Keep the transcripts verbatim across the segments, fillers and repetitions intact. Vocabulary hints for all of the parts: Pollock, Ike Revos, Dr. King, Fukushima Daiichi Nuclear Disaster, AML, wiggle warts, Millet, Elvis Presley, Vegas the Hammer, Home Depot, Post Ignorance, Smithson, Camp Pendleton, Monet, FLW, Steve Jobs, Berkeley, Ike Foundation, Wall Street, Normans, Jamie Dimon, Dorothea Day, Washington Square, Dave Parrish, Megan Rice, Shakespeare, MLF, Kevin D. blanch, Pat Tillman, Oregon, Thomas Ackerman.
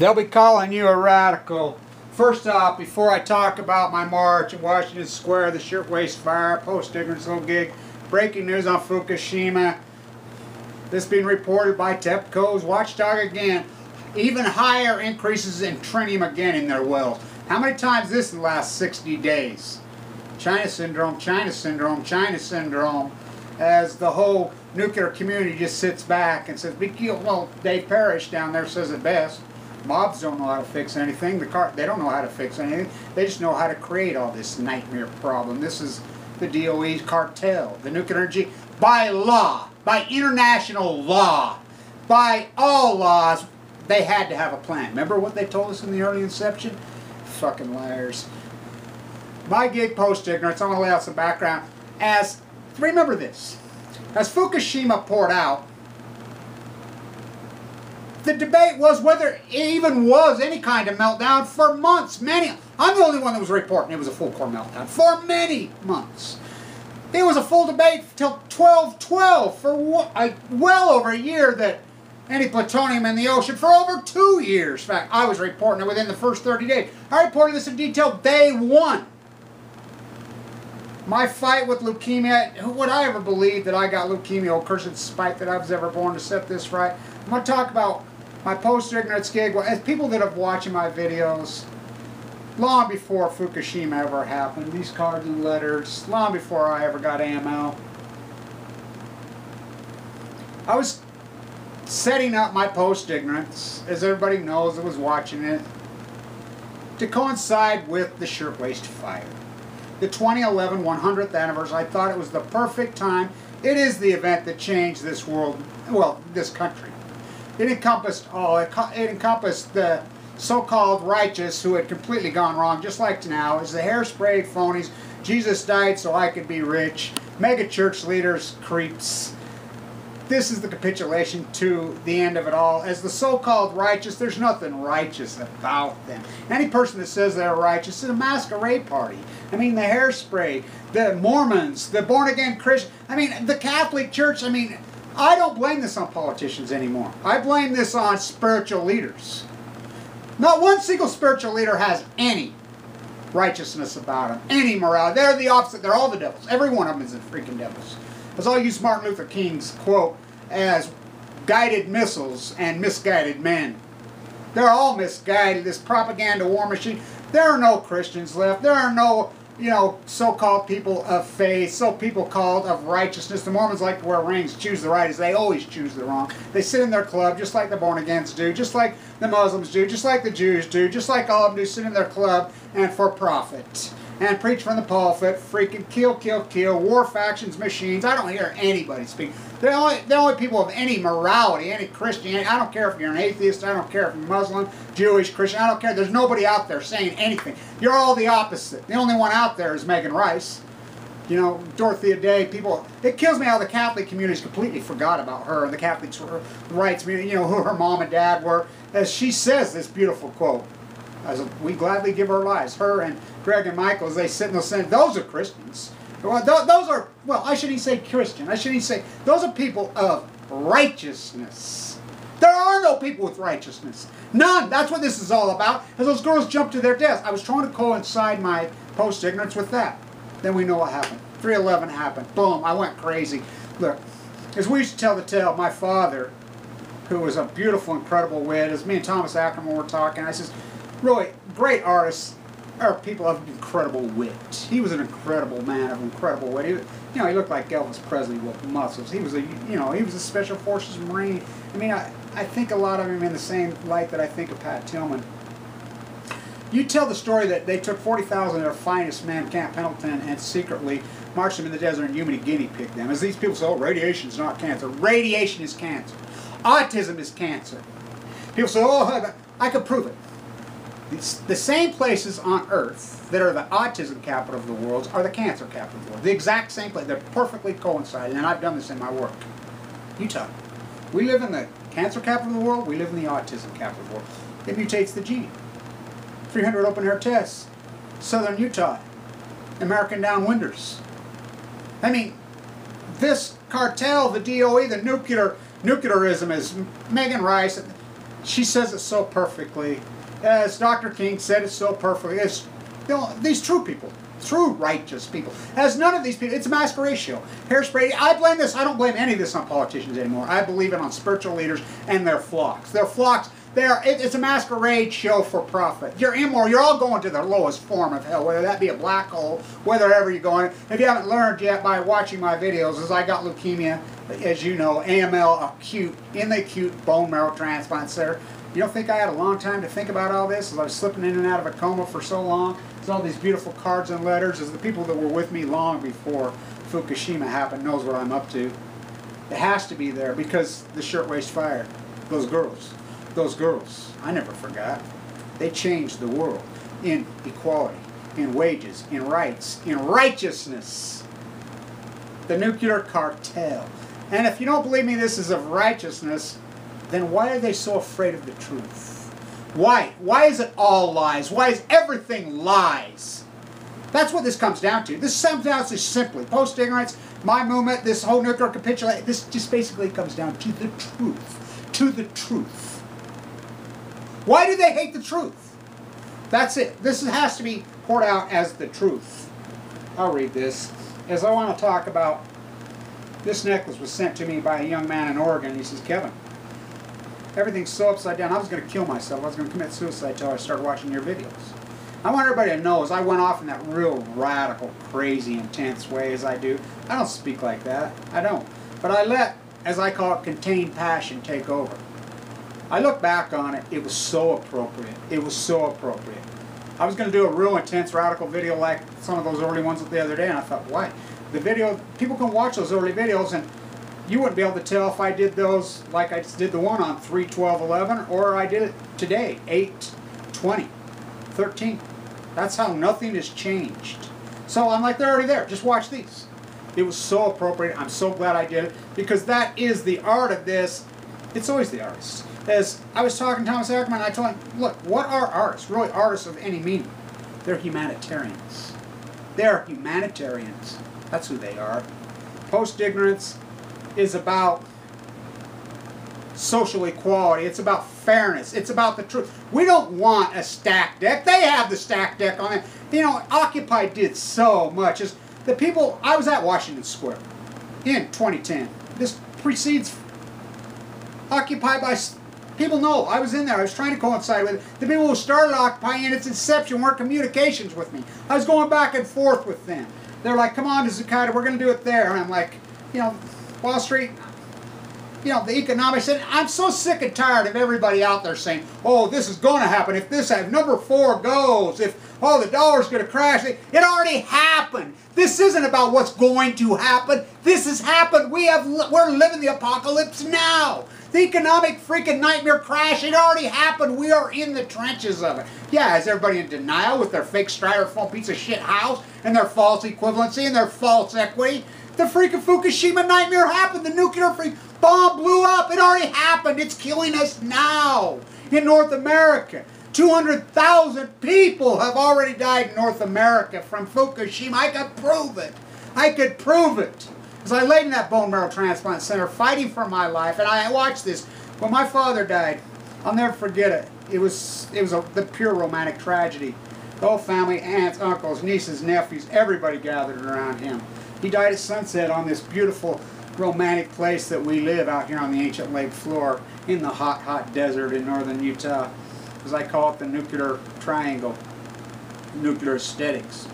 They'll be calling you a radical. First off, before I talk about my march in Washington Square, the Shirtwaist Fire, Post-Ignorance Little Gig, breaking news on Fukushima, this being reported by TEPCO's watchdog again, even higher increases in tritium again in their wells. How many times this in the last sixty days? China syndrome, China syndrome, China syndrome, as the whole nuclear community just sits back and says, well, Dave Parrish down there says it best. Mobs don't know how to fix anything. The car, they don't know how to fix anything. They just know how to create all this nightmare problem. This is the D O E's cartel, the nuclear energy, by law, by international law, by all laws, they had to have a plan. Remember what they told us in the early inception? Fucking liars. My gig, Post-Ignorance, I'm going to lay out some background. As, remember this, as Fukushima poured out, the debate was whether it even was any kind of meltdown for months, many. I'm the only one that was reporting it was a full-core meltdown for many months. It was a full debate till twelve twelve for a, well over a year that any plutonium in the ocean for over two years. In fact, I was reporting it within the first thirty days. I reported this in detail day one. My fight with leukemia, who would I ever believe that I got leukemia? Oh, cursed spite that I was ever born to set this right. I'm going to talk about my Post-Ignorance gig. Well, as people that have watched my videos long before Fukushima ever happened, these cards and letters, long before I ever got A M L, I was setting up my Post-Ignorance, as everybody knows that was watching it, to coincide with the Shirtwaist Fire. The twenty eleven one hundredth anniversary, I thought it was the perfect time. It is the event that changed this world, well, this country. It encompassed all. It, it encompassed the so-called righteous who had completely gone wrong, just like now. It's the hairspray phonies. Jesus died so I could be rich. Mega church leaders, creeps. This is the capitulation to the end of it all. As the so-called righteous, there's nothing righteous about them. Any person that says they're righteous is a masquerade party. I mean, the hairspray, the Mormons, the born-again Christians. I mean, the Catholic Church, I mean, I don't blame this on politicians anymore. I blame this on spiritual leaders. Not one single spiritual leader has any righteousness about them, any morality. They're the opposite. They're all the devils. Every one of them is the freaking devils. As I'll use Martin Luther King's quote as guided missiles and misguided men. They're all misguided. This propaganda war machine. There are no Christians left. There are no, you know, so-called people of faith, so people called of righteousness. The Mormons like to wear rings, choose the right as they always choose the wrong. They sit in their club just like the born-agains do, just like the Muslims do, just like the Jews do, just like all of them do, sit in their club and for profit. And preach from the pulpit, freaking kill, kill, kill, war factions, machines. I don't hear anybody speak. They're the only, they're only people of any morality, any Christianity. I don't care if you're an atheist. I don't care if you're Muslim, Jewish, Christian. I don't care. There's nobody out there saying anything. You're all the opposite. The only one out there is Megan Rice. You know, Dorothea Day, people. It kills me how the Catholic community's completely forgot about her and the Catholic rights, you know, who her mom and dad were. As she says this beautiful quote, as we gladly give our lives, her and Greg and Michael, as they sit in the Senate, those are Christians. Well, th those are, well, I shouldn't say Christian. I shouldn't say, those are people of righteousness. There are no people with righteousness. None. That's what this is all about. As those girls jumped to their deaths, I was trying to coincide my Post-Ignorance with that. Then we know what happened. three eleven happened. Boom. I went crazy. Look, as we used to tell the tale, my father, who was a beautiful, incredible wit, as me and Thomas Ackerman were talking, I says, really, great artists are people of incredible wit. He was an incredible man of incredible wit. He, you know, he looked like Elvis Presley with muscles. He was a, you know, he was a Special Forces Marine. I mean, I, I think a lot of him in the same light that I think of Pat Tillman. You tell the story that they took forty thousand of their finest men, Camp Pendleton, and secretly marched them in the desert and human guinea pigged them. As these people say, oh, radiation's not cancer. Radiation is cancer. Autism is cancer. People say, oh, I could prove it. It's the same places on Earth that are the autism capital of the world are the cancer capital of the world. The exact same place. They're perfectly coincided, and I've done this in my work. Utah. We live in the cancer capital of the world. We live in the autism capital of the world. It mutates the gene. three hundred open-air tests. Southern Utah. American downwinders. I mean, this cartel, the D O E, the nuclear, nuclearism is Megan Rice. she says it so perfectly, as Doctor King said it so perfectly, as you know, these true people, true righteous people, as none of these people, it's a mass ratio. Hairspray, I blame this, I don't blame any of this on politicians anymore. I believe it on spiritual leaders and their flocks. Their flocks, they're, it, it's a masquerade show for profit. You're immoral, you're all going to the lowest form of hell, whether that be a black hole, wherever you're going. If you haven't learned yet by watching my videos, as I got leukemia, as you know, A M L, acute, in the acute bone marrow transplant center. You don't think I had a long time to think about all this, as I was slipping in and out of a coma for so long? There's all these beautiful cards and letters, as the people that were with me long before Fukushima happened knows what I'm up to. It has to be there because the shirtwaist fire, those girls, those girls, I never forgot. They changed the world in equality, in wages, in rights, in righteousness. The nuclear cartel. And if you don't believe me this is of righteousness, then why are they so afraid of the truth? Why? Why is it all lies? Why is everything lies? That's what this comes down to. This comes down to simply post-ignorance, my movement, this whole nuclear capitulation. This just basically comes down to the truth. To the truth. Why do they hate the truth? That's it. This has to be poured out as the truth. I'll read this, as I want to talk about this necklace was sent to me by a young man in Oregon. He says, Kevin, everything's so upside down. I was going to kill myself. I was going to commit suicide until I started watching your videos. I want everybody to know, as I went off in that real radical, crazy, intense way as I do. I don't speak like that. I don't. But I let, as I call it, contained passion take over. I look back on it. It was so appropriate. It was so appropriate. I was going to do a real intense, radical video like some of those early ones the other day, and I thought, why? The video, people can watch those early videos, and you wouldn't be able to tell if I did those like I did the one on three twelve eleven or I did it today, eight twenty thirteen. That's how nothing has changed. So I'm like, they're already there. Just watch these. It was so appropriate. I'm so glad I did it because that is the art of this. It's always the artist. As I was talking to Thomas Ackerman, I told him, look, what are artists? Really, artists of any meaning? They're humanitarians. They're humanitarians. That's who they are. Post-ignorance is about social equality. It's about fairness. It's about the truth. We don't want a stack deck. They have the stack deck on it. You know, Occupy did so much. It's the people, I was at Washington Square in twenty ten. This precedes Occupy by, people know, I was in there. I was trying to coincide with it. The people who started Occupy in its inception weren't communications with me. I was going back and forth with them. They're like, come on to Zuccotti, we're going to do it there. And I'm like, you know, Wall Street, you know, the economics. And I'm so sick and tired of everybody out there saying, oh, this is going to happen. If this, if number four goes, if, oh, the dollar's going to crash. It already happened. This isn't about what's going to happen. This has happened. We have, we're living the apocalypse now. The economic freaking nightmare crash, it already happened. We are in the trenches of it. Yeah, is everybody in denial with their fake styrofoam piece of shit house and their false equivalency and their false equity? The freaking Fukushima nightmare happened. The nuclear freak bomb blew up. It already happened. It's killing us now in North America. two hundred thousand people have already died in North America from Fukushima. I could prove it. I could prove it. As I laid in that bone marrow transplant center fighting for my life, and I watched this. When my father died, I'll never forget it. It was, it was a, the pure romantic tragedy. The whole family, aunts, uncles, nieces, nephews, everybody gathered around him. He died at sunset on this beautiful romantic place that we live out here on the ancient lake floor in the hot, hot desert in northern Utah. As I call it, the nuclear triangle, nuclear aesthetics.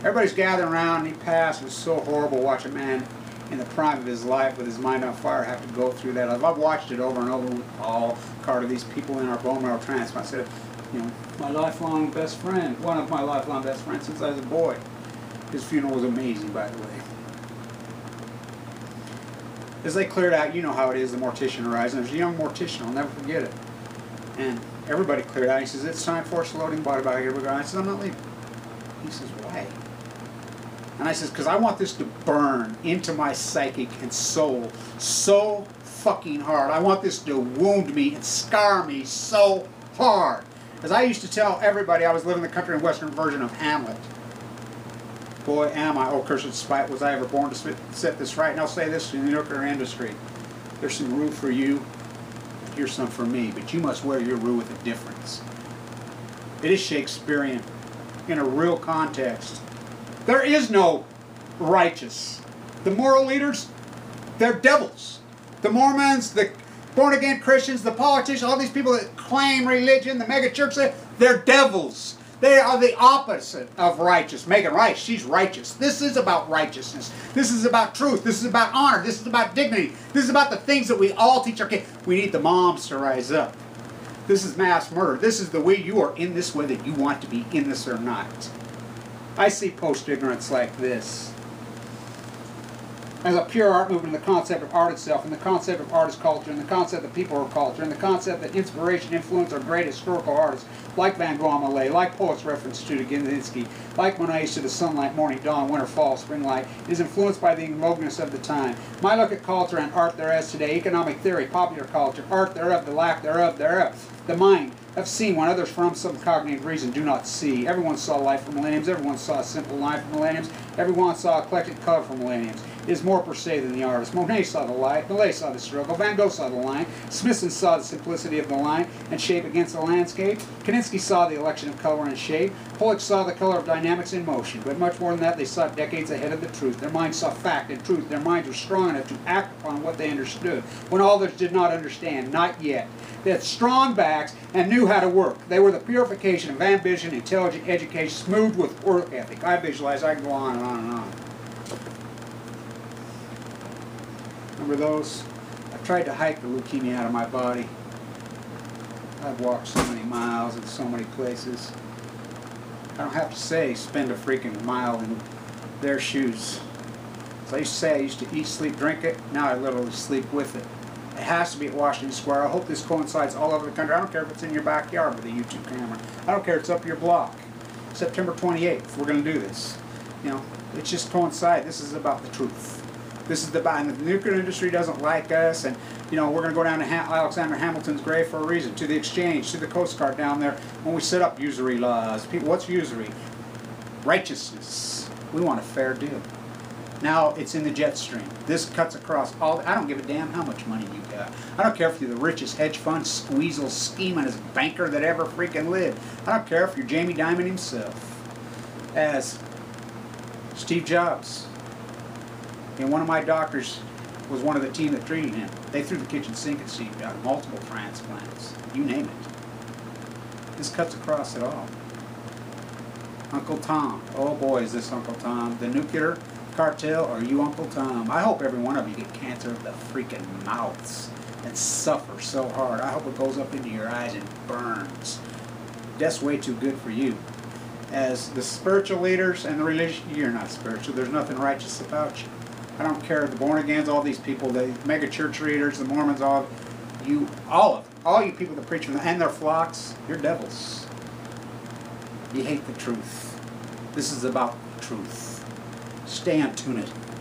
Everybody's gathering around, and he passed. It was so horrible watching a man in the prime of his life with his mind on fire have to go through that. I've watched it over and over with all part of these people in our bone marrow transplant. I said, you know, my lifelong best friend, one of my lifelong best friends since I was a boy. His funeral was amazing, by the way. As they cleared out, you know how it is, the mortician arrives. And there's a young mortician, I'll never forget it. And everybody cleared out. He says, it's time for us loading body bag. Here we go. I said, I'm not leaving. He says, why? And I says, because I want this to burn into my psychic and soul so fucking hard. I want this to wound me and scar me so hard. As I used to tell everybody, I was living the country and western version of Hamlet. Boy, am I, oh, cursed spite, was I ever born to set this right. And I'll say this to the nuclear industry. There's some room for you here's some for me, but you must wear your rue with a difference. It is Shakespearean in a real context. There is no righteous. The moral leaders, they're devils. The Mormons, the born-again Christians, the politicians, all these people that claim religion, the megachurch, they're devils. They are the opposite of righteous. Megan Rice, she's righteous. This is about righteousness. This is about truth. This is about honor. This is about dignity. This is about the things that we all teach our kids. We need the moms to rise up. This is mass murder. This is the way you are in this, whether you want to be in this or not. I see post-ignorance like this. As a pure art movement, the concept of art itself, and the concept of art as culture, and the concept that people are culture, and the concept that inspiration, influence, or great historical artists, like Van Gogh, Millet, like poets referenced to Kandinsky, like Monet to the sunlight, morning, dawn, winter, fall, spring light, is influenced by the emotiveness of the time. My look at culture and art thereas today, economic theory, popular culture, art thereof, the lack thereof, thereof, the mind, have seen when others from some cognitive reason do not see. Everyone saw life for millenniums. Everyone saw a simple line for millenniums. Everyone saw eclectic color for millenniums. It is more per se than the artist. Monet saw the light. Millet saw the struggle. Van Gogh saw the line. Smithson saw the simplicity of the line and shape against the landscape. Kandinsky saw the election of color and shape. Pollock saw the color of dynamics in motion. But much more than that, they saw decades ahead of the truth. Their minds saw fact and truth. Their minds were strong enough to act upon what they understood when others did not understand. Not yet. They had strong backs and knew how to work. They were the purification of ambition, intelligent education, smoothed with work ethic. I visualize, I can go on and on and on. Remember those? I tried to hike the leukemia out of my body. I've walked so many miles in so many places. I don't have to say spend a freaking mile in their shoes. So I used to say I used to eat, sleep, drink it. Now I literally sleep with it. It has to be at Washington Square. I hope this coincides all over the country. I don't care if it's in your backyard with a YouTube camera. I don't care if it's up your block. September twenty-eighth, we're going to do this. You know, it's just coincide. This is about the truth. This is the, and the nuclear industry doesn't like us, and you know, we're going to go down to ha Alexander Hamilton's grave for a reason, to the exchange, to the Coast Guard down there, when we set up usury laws. People, what's usury? Righteousness. We want a fair deal. Now it's in the jet stream. This cuts across all. I don't give a damn how much money you got. I don't care if you're the richest hedge fund squeezle scheming as banker that ever freaking lived. I don't care if you're Jamie Dimon himself. As Steve Jobs, and one of my doctors was one of the team that treated him. They threw the kitchen sink at Steve Jobs. Multiple transplants. You name it. This cuts across it all. Uncle Tom. Oh boy, is this Uncle Tom. The nuclear cartel, or you Uncle Tom. I hope every one of you get cancer of the freaking mouths and suffer so hard. I hope it goes up into your eyes and burns. That's way too good for you. As the spiritual leaders and the religion, you're not spiritual. There's nothing righteous about you. I don't care, the born-agains, all these people, the mega church readers, the Mormons, all you, all of them, all you people that preach from them and their flocks, you're devils. You hate the truth. This is about truth. Stay on tune it.